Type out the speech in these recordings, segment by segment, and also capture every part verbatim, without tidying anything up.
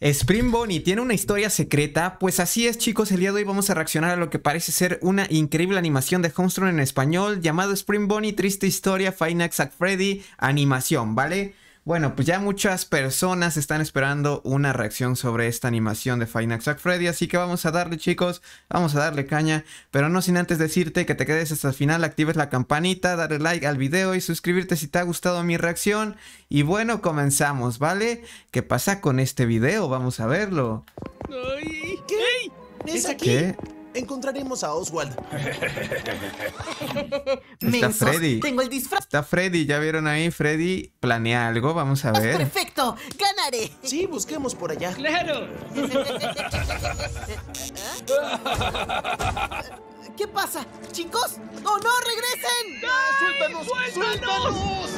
Spring Bonnie tiene una historia secreta. Pues así es, chicos, el día de hoy vamos a reaccionar a lo que parece ser una increíble animación de Hornstromp en español llamado Spring Bonnie, triste historia, Five Nights at Freddy, animación, ¿vale? Bueno, pues ya muchas personas están esperando una reacción sobre esta animación de Five Nights at Freddy, así que vamos a darle, chicos, vamos a darle caña, pero no sin antes decirte que te quedes hasta el final, actives la campanita, darle like al video y suscribirte si te ha gustado mi reacción. Y bueno, comenzamos, ¿vale? ¿Qué pasa con este video? Vamos a verlo. Ay, ¿qué? ¿Es aquí? ¿Qué? Encontraremos a Oswald. Está Freddy. Tengo el disfraz. Está Freddy, ya vieron ahí. Freddy planea algo, vamos a ver. Es perfecto, ganaré. Sí, busquemos por allá. Claro. ¿Qué pasa, chicos? ¡Oh, no, regresen! ¡Suéltanos! ¡Suéltanos!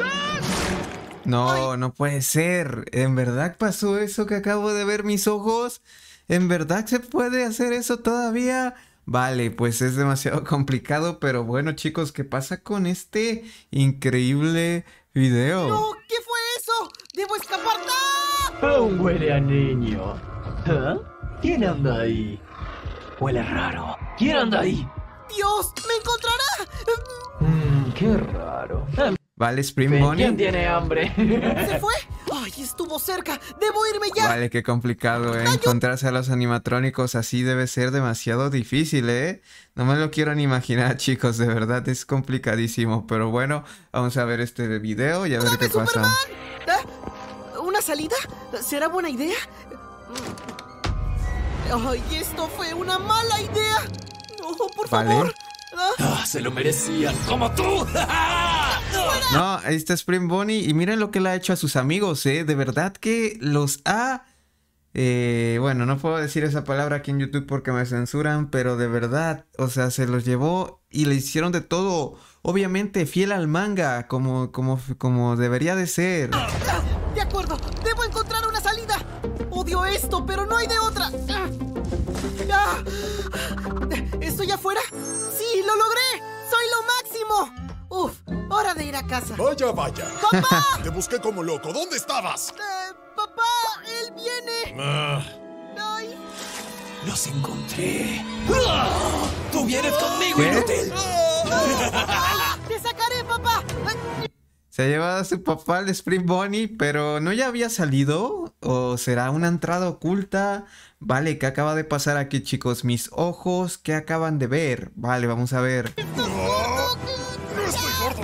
No, Ay. no puede ser. ¿En verdad pasó eso que acabo de ver mis ojos? ¿En verdad se puede hacer eso todavía? Vale, pues es demasiado complicado, pero bueno, chicos, ¿qué pasa con este increíble video? ¡No! ¿Qué fue eso? ¡Debo escapar! ¡No! Aún huele a niño. ¿Eh? ¿Quién anda ahí? Huele raro. ¿Quién anda ahí? ¡Dios! ¡Me encontrará! Mm, ¡Qué raro! Vale, Spring Bonnie. ¿Quién tiene hambre? ¿Se fue? ¡Ay, estuvo cerca! ¡Debo irme ya! Vale, qué complicado, ¿eh? Encontrarse a los animatrónicos así debe ser demasiado difícil, ¿eh? No me lo quiero ni imaginar, chicos. De verdad, es complicadísimo. Pero bueno, vamos a ver este video y a ver qué pasa. ¿Eh? ¿Una salida? ¿Será buena idea? ¡Ay, esto fue una mala idea! ¡No, por vale. favor! Ah, se lo merecían, como tú. No, ahí está Spring Bonnie y miren lo que le ha hecho a sus amigos, eh. De verdad que los ha... Eh, bueno, no puedo decir esa palabra aquí en YouTube porque me censuran, pero de verdad, o sea, se los llevó y le hicieron de todo. Obviamente fiel al manga, como, como, como debería de ser. De acuerdo, debo encontrar una salida. Odio esto, pero no hay de otra. ¿Estoy afuera? ¡Sí, lo logré! ¡Soy lo máximo! Uf, hora de ir a casa. Vaya, vaya. ¡Papá! Te busqué como loco. ¿Dónde estabas? Eh, papá, él viene. Ah. Ay. Los encontré. ¡Ah! Tú vienes ¡Ah! conmigo, inútil. ¡Ah! Te sacaré, papá. Se ha llevado a su papá al Spring Bonnie, pero ¿no ya había salido? ¿O será una entrada oculta? Vale, ¿qué acaba de pasar aquí, chicos? Mis ojos, ¿qué acaban de ver? Vale, vamos a ver. ¡Ah! ¡Estoy gordo!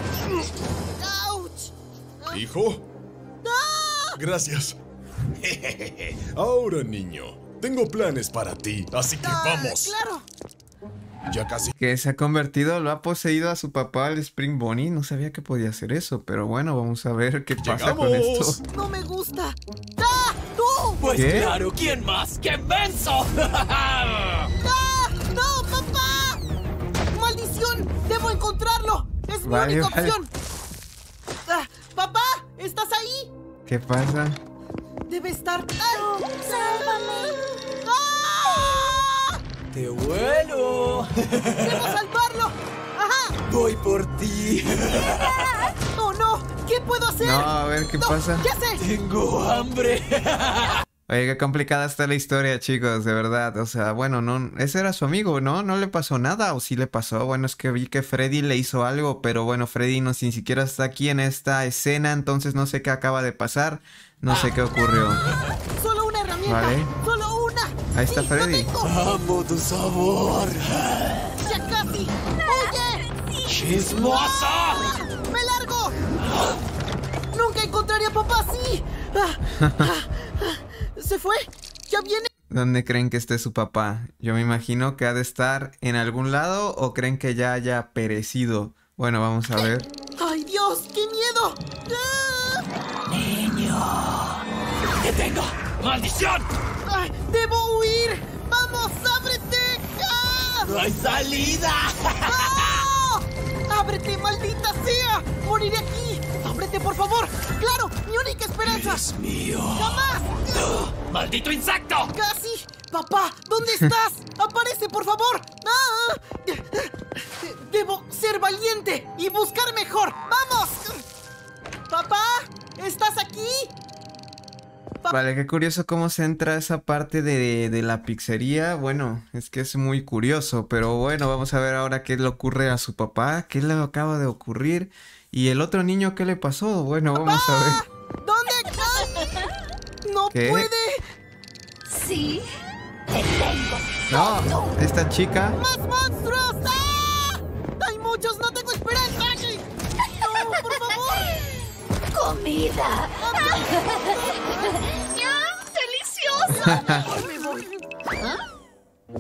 ¡Auch! ¿Hijo? ¡No! Gracias. Ahora, niño, tengo planes para ti, así que ah, vamos. ¡Claro! Ya casi. Que se ha convertido, lo ha poseído a su papá, el Spring Bonnie. No sabía que podía hacer eso, pero bueno, vamos a ver qué Llegamos. pasa con esto. ¡No me gusta! ¡Ah! ¡Tú! Pues ¿Qué? claro, ¿quién más? ¡Qué menso! ¡Ah! ¡No, papá! ¡Maldición! ¡Debo encontrarlo! ¡Es mi vale, única vale. opción! Ah, ¡Papá! ¿Estás ahí? ¿Qué pasa? Debe estar... ¡Ah! ¡Sálvame! ¡Ah! ¡Te vuelo! ¡Debo salvarlo! ¡Ajá! ¡Voy por ti! ¡No, no! ¿Qué puedo hacer? No, a ver, ¿qué no, pasa? ¿Qué haces? ¡Tengo hambre! Oye, qué complicada está la historia, chicos, de verdad. O sea, bueno, no, ese era su amigo, ¿no? No le pasó nada, o sí le pasó. Bueno, es que vi que Freddy le hizo algo, pero bueno, Freddy no ni siquiera está aquí en esta escena, entonces no sé qué acaba de pasar. No sé qué ocurrió. Solo una herramienta. Vale. Solo una. Ahí está sí, Freddy. ¡Amo tu sabor! ¡Ya casi! ¡Oye! ¡Chismosa! ¡Ah! ¡Me largo! ¡Ah! ¡Nunca encontraría a papá así! ¡Ah! ¡Ah! ¿Se fue? ¿Ya viene? ¿Dónde creen que esté su papá? Yo me imagino que ha de estar en algún lado o creen que ya haya perecido. Bueno, vamos a ¿Qué? ver. ¡Ay, Dios! ¡Qué miedo! ¡Ah! ¡Niño! ¡Te tengo! ¡Maldición! ¡Ay, ¡Debo huir! ¡Vamos, ábrete! ¡Ah! ¡No hay salida! ¡No! ¡Ábrete, maldita sea! ¡Moriré aquí! ¡Ábrete, por favor! ¡Claro! ¡Mi única esperanza! ¡Dios mío! ¡Jamás! ¡No! ¡Maldito insecto! ¡Casi! ¡Papá! ¿Dónde estás? ¡Aparece, por favor! ¡Ah! ¡Debo ser valiente y buscar mejor! ¡Vamos! ¡Papá! ¿Estás aquí? Vale, qué curioso cómo se entra esa parte de, de la pizzería. Bueno, es que es muy curioso, pero bueno, vamos a ver ahora qué le ocurre a su papá, qué le acaba de ocurrir. Y el otro niño, ¿qué le pasó? Bueno, vamos ¡Papá! a ver. ¿Dónde está? ¡No ¿Qué? puede! Sí, te tengo. No, esta chica. ¡Más monstruos! ¡Ah! ¡Hay muchos! ¡No tengo esperanza! ¡No, por favor! ¡Comida! ¡Deliciosa! Me voy. ¿Ah?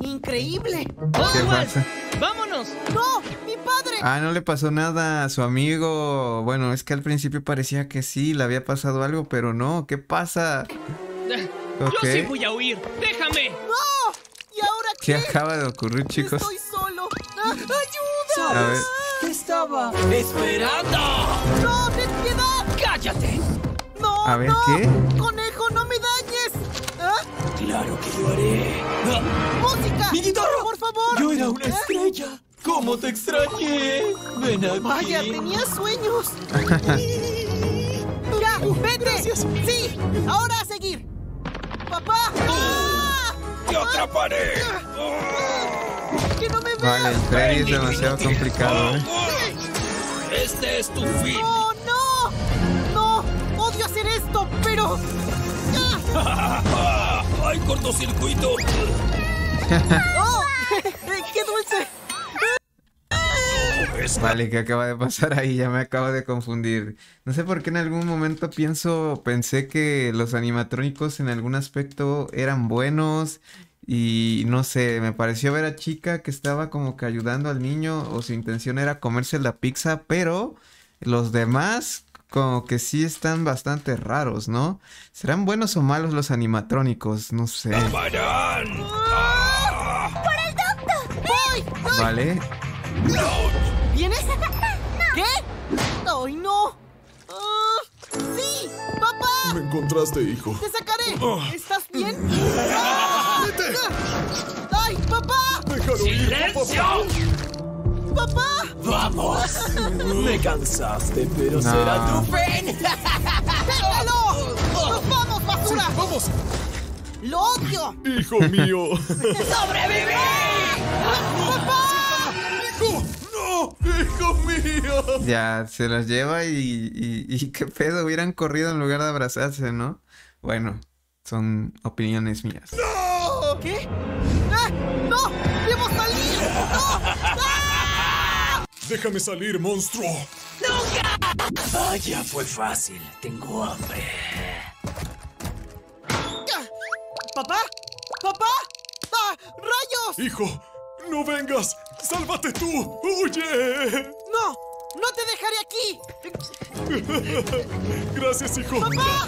¡Increíble! ¿Qué pasa? ¡Vámonos! ¡No! ¡Mi padre! Ah, no le pasó nada a su amigo. Bueno, es que al principio parecía que sí, le había pasado algo, pero no. ¿Qué pasa? Okay. Yo sí voy a huir. ¡Déjame! ¡No! ¿Y ahora qué? ¿Qué acaba de ocurrir, chicos? ¡Estoy solo! ¡Ayuda! A ver. Te estaba esperando. ¡No, ten piedad! ¡Cállate! ¡No, a ver, no! ¿Qué? ¡Conejo, no me dañes! ¿Ah? ¡Claro que lo haré! ¡Música! ¡Mi guitarra! ¡Por favor! ¡Yo era una estrella! ¡Cómo te extrañé! ¡Ven aquí! ¡Vaya, tenía sueños! ¡Ya, vete! Gracias. ¡Sí! ¡Ahora a seguir! ¡Papá! ¡Ah! ¡Te atraparé! ¡Que no me veas! Vale, el Freddy es demasiado complicado, ¿eh? Este es tu fin. ¡Oh, no! ¡No! ¡Odio hacer esto! ¡Pero! ¡Ah! ¡Ay, cortocircuito! ¡Oh! ¡Qué dulce! Vale, ¿qué acaba de pasar ahí? Ya me acabo de confundir. No sé por qué en algún momento pienso, pensé que los animatrónicos en algún aspecto eran buenos. Y no sé, me pareció ver a Chica que estaba como que ayudando al niño, o su intención era comerse la pizza, pero los demás como que sí están bastante raros, ¿no? ¿Serán buenos o malos los animatrónicos? No sé. ¡Amarán! ¡Ah! ¡Por el doctor! ¡Voy! ¡Voy! Vale. ¡No! ¿Vienes? No. ¿Qué? ¡Ay, no! Uh, ¡Sí! ¡Papá! Me encontraste, hijo. ¡Te sacaré! Oh. ¿Estás bien? ¡Ah! ¡Vete! ¡Ay, papá! ¡Déjalo ir, ¡Silencio! Papá. ¡Papá! ¡Vamos! Me cansaste, pero no. será tu fin. ¡Déjalo! ¡Nos vamos, basura! Sí, ¡vamos! ¡Lo odio! ¡Hijo mío! ¡Sobreviví! ¡Papá! ¡Hijo mío! Ya, se los lleva y, y, y qué pedo, hubieran corrido en lugar de abrazarse, ¿no? Bueno, son opiniones mías. ¡No! ¿Qué? ¡Ah! ¡No! ¡Debo salir! ¡No! ¡Ah! ¡Déjame salir, monstruo! ¡Nunca! Vaya, fue fácil. Tengo hambre. ¿Papá? ¿Papá? ¡Ah! ¡Rayos! ¡Hijo! ¡No vengas! ¡Sálvate tú! ¡Huye! ¡No! ¡No te dejaré aquí! Gracias, hijo. ¡Papá!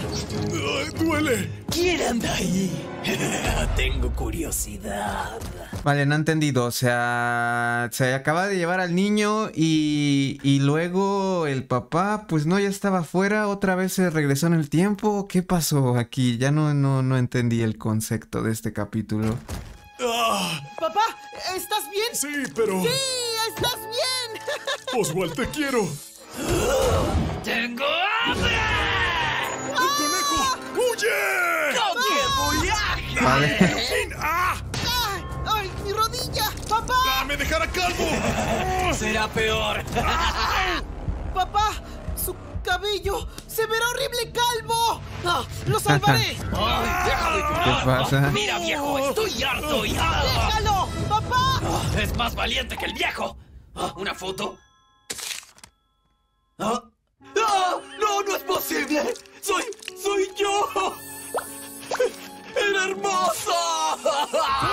¡Duele! ¿Quién anda ahí? Tengo curiosidad. Vale, no he entendido. O sea, se acaba de llevar al niño y, y luego el papá, pues no, ya estaba afuera. Otra vez se regresó en el tiempo. ¿Qué pasó aquí? Ya no, no, no entendí el concepto de este capítulo. Ah. ¡Papá! ¿Estás bien? Sí, pero... ¡Sí! ¡Estás bien! Oswald, te quiero. ¡Tengo hambre! ¡El conejo! ¡Huye! ¡No ¡Ah! viaje! Vale. ¡Ah! ¡Ay, mi rodilla! ¡Papá! ¡Ah, me dejará calvo! ¡Será peor! ¡Ah! ¡Papá! ¡Su cabello! ¡Se verá horrible calvo! ¡Ah, ¡Lo salvaré! Ay, déjalo. ¿Qué pasa? ¡Mira, viejo! ¡Estoy harto! Y... Ah. ¡Déjalo! ¡Papá! ¡Es más valiente que el viejo! ¿Una foto? ¿Ah? ¡Ah! ¡No, no es posible! ¡Soy... soy yo! ¡Era hermoso!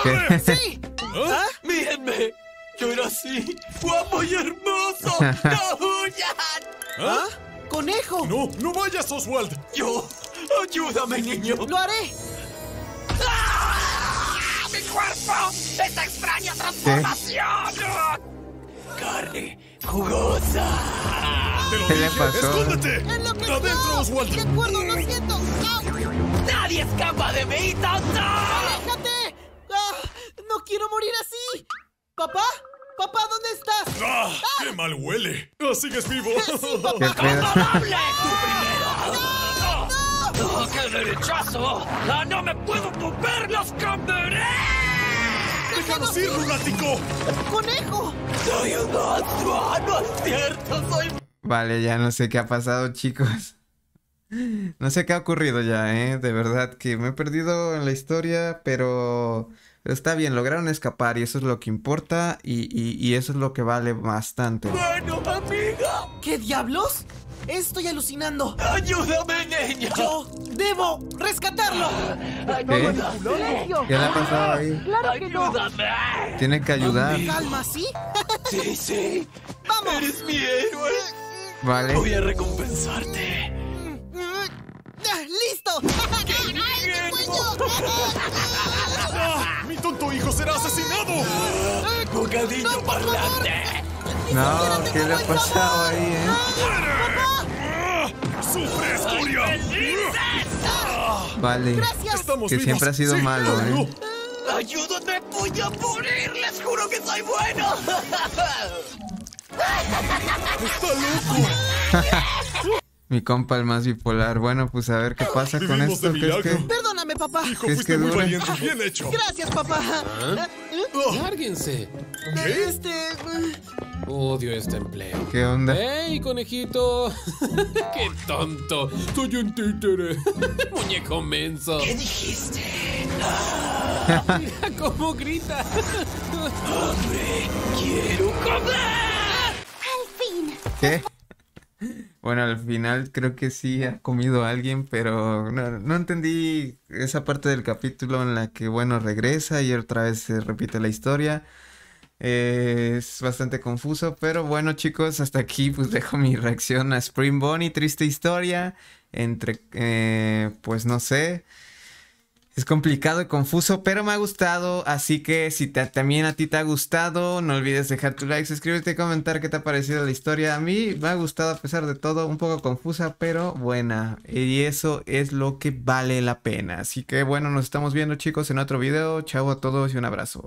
¿Qué? ¡Sí! ¿Ah? ¡Mírenme! ¡Yo era así! ¡Guapo y hermoso! ¡No huyan! ¿Ah? ¡Conejo! ¡No! ¡No vayas, Oswald! ¡Yo! ¡Ayúdame, niño! ¡Lo haré! ¡Ah! ¡Mi cuerpo! ¡Esta extraña transformación! ¿Qué? ¡Carne jugosa! ¿Qué le pasó? ¡Escóndete! ¡Adentro, no, Oswald! ¡De acuerdo, lo siento! ¡No! ¡Nadie escapa de mí, tonto! ¡Déjate! ¡Ah! ¡No quiero morir así! ¿Papá? ¡Papá, ¿dónde estás? ¡Ah! ¡Ah! ¡Qué mal huele! ¡Sigues vivo! ¡Sí, papá! ¡Qué pedo! ¡Tú primero! ¡No! ¡No! ¡Oh, qué derechazo! ¡Ah, no me puedo mover! ¡Los cambiaré! ¡Déjanos ir, lunático! ¡Conejo! ¡Soy un monstruo! ¡No es cierto! ¡Soy... Vale, ya no sé qué ha pasado, chicos. No sé qué ha ocurrido ya, ¿eh? De verdad que me he perdido en la historia, pero... Pero está bien, lograron escapar y eso es lo que importa y, y, y eso es lo que vale bastante. ¡Bueno, amiga! ¿Qué diablos? Estoy alucinando. ¡Ayúdame, niña! ¡Yo debo rescatarlo! ¿Qué? ¿Qué le ha pasado ahí? ¡Claro que no! ¡Ayúdame! Tiene que ayudar. ¿Calma, sí? Sí, sí. ¡Vamos! ¡Eres mi héroe! Vale. Voy a recompensarte. ¡Listo! ¡Qué bien! ¡Ay, mi cuello! ¡Ah, mi tonto hijo será asesinado! ¡Bocadillo no, parlante! No, ¿qué le ha pasado ahí, eh? ¡Papá! ¡Sufre, escoria! Vale, gracias. Que vivos. Siempre ha sido sí, malo, no, eh. ¡Ayúdate, puño, a morir! ¡Les juro que soy bueno! ¡Está loco! Mi compa el más bipolar. Bueno, pues a ver qué pasa Vivimos con esto. ¿Qué es que... Perdóname, papá. Hijo, ¿qué es que dura? Bien hecho. Gracias, papá. ¿Ah? Oh. Lárguense. ¿Qué? Este... Odio este empleo. ¿Qué onda? ¡Ey, conejito! ¡Qué tonto! Soy un títere. Muñeco menso. ¿Qué dijiste? Mira cómo grita. ¡Hombre, quiero comer! ¡Al fin! ¿Qué? Bueno, al final creo que sí ha comido a alguien, pero no, no entendí esa parte del capítulo en la que, bueno, regresa y otra vez se repite la historia. Eh, es bastante confuso, pero bueno, chicos, hasta aquí pues dejo mi reacción a Spring Bonnie. Triste historia, entre, eh, pues no sé... Es complicado y confuso, pero me ha gustado, así que si te, también a ti te ha gustado, no olvides dejar tu like, suscribirte y comentar qué te ha parecido la historia. A mí me ha gustado a pesar de todo, un poco confusa, pero buena. Y eso es lo que vale la pena. Así que bueno, nos estamos viendo, chicos, en otro video. Chao a todos y un abrazo.